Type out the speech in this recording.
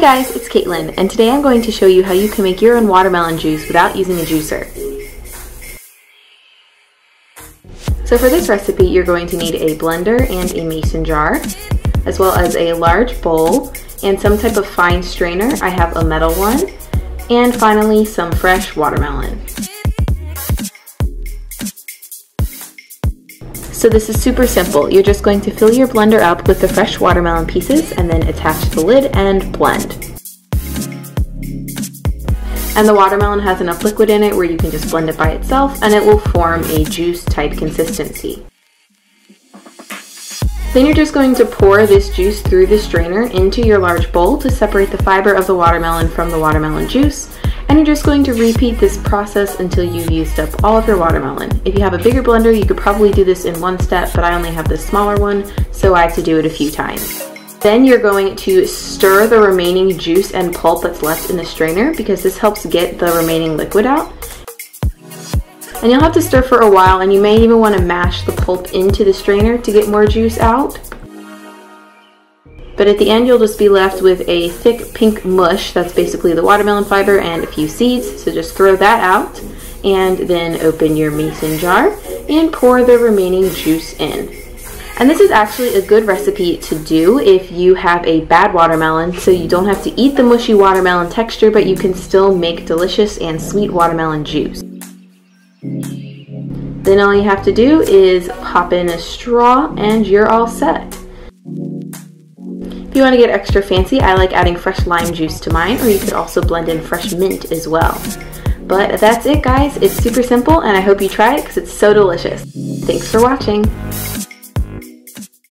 Hey guys, it's Caitlin, and today I'm going to show you how you can make your own watermelon juice without using a juicer. So for this recipe, you're going to need a blender and a mason jar, as well as a large bowl and some type of fine strainer. I have a metal one, and finally some fresh watermelon. So this is super simple. You're just going to fill your blender up with the fresh watermelon pieces and then attach the lid and blend. And the watermelon has enough liquid in it where you can just blend it by itself and it will form a juice type consistency. Then you're just going to pour this juice through the strainer into your large bowl to separate the fiber of the watermelon from the watermelon juice. And you're just going to repeat this process until you've used up all of your watermelon. If you have a bigger blender, you could probably do this in one step, but I only have this smaller one, so I have to do it a few times. Then you're going to stir the remaining juice and pulp that's left in the strainer because this helps get the remaining liquid out. And you'll have to stir for a while, and you may even want to mash the pulp into the strainer to get more juice out. But at the end, you'll just be left with a thick pink mush. That's basically the watermelon fiber and a few seeds. So just throw that out and then open your mason jar and pour the remaining juice in. And this is actually a good recipe to do if you have a bad watermelon, so you don't have to eat the mushy watermelon texture, but you can still make delicious and sweet watermelon juice. Then all you have to do is pop in a straw and you're all set. If you want to get extra fancy, I like adding fresh lime juice to mine, or you could also blend in fresh mint as well. But that's it guys, it's super simple and I hope you try it because it's so delicious. Thanks for watching!